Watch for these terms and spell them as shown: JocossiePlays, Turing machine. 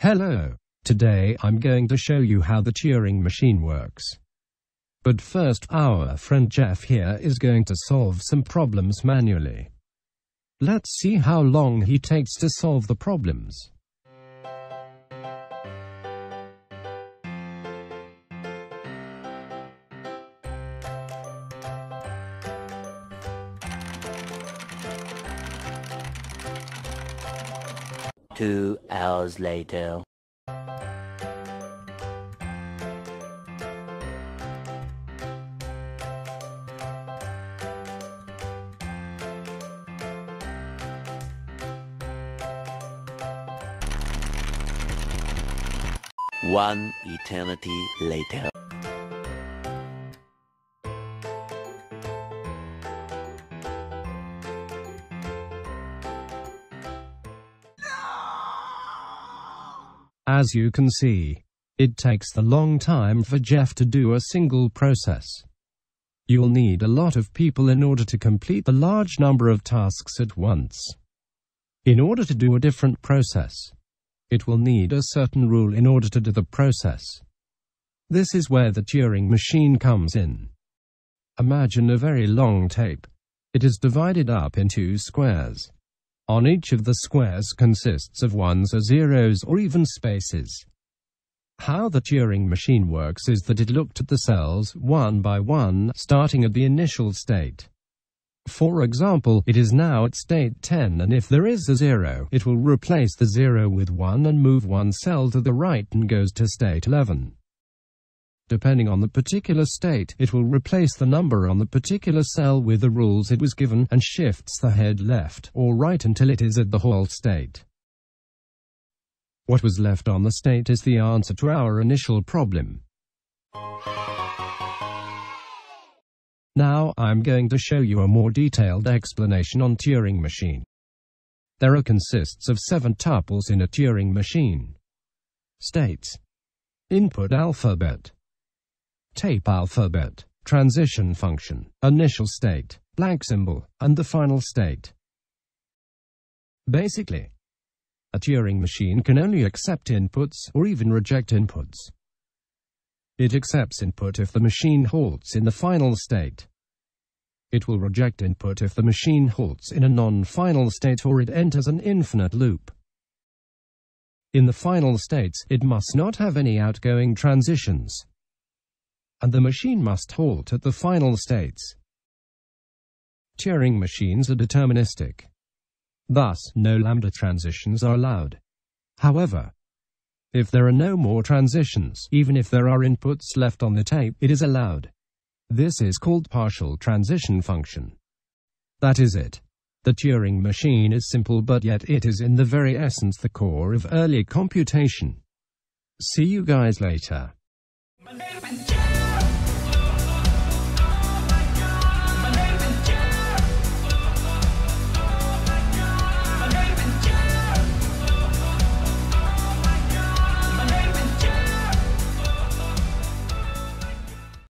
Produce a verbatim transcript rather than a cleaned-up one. Hello, today I'm going to show you how the Turing machine works. But first our friend Jeff here is going to solve some problems manually. Let's see how long he takes to solve the problems. Two hours later. One eternity later. As you can see, it takes a long time for Jeff to do a single process. You'll need a lot of people in order to complete the large number of tasks at once. In order to do a different process, it will need a certain rule in order to do the process. This is where the Turing machine comes in. Imagine a very long tape. It is divided up into squares. On each of the squares consists of ones or zeros or even spaces. How the Turing machine works is that it looked at the cells one by one, starting at the initial state. For example, it is now at state ten, and if there is a zero, it will replace the zero with one and move one cell to the right and goes to state eleven. Depending on the particular state, it will replace the number on the particular cell with the rules it was given and shifts the head left or right until it is at the whole state. What was left on the state is the answer to our initial problem. Now I'm going to show you a more detailed explanation on Turing machine. There are consists of seven tuples in a Turing machine. States: input alphabet, tape alphabet, transition function, initial state, blank symbol, and the final state. Basically, a Turing machine can only accept inputs or even reject inputs. It accepts input if the machine halts in the final state. It will reject input if the machine halts in a non-final state or it enters an infinite loop. In the final states, it must not have any outgoing transitions, and the machine must halt at the final states. Turing machines are deterministic. Thus, no lambda transitions are allowed. However, if there are no more transitions, even if there are inputs left on the tape, it is allowed. This is called partial transition function. That is it. The Turing machine is simple, but yet it is in the very essence the core of early computation. See you guys later.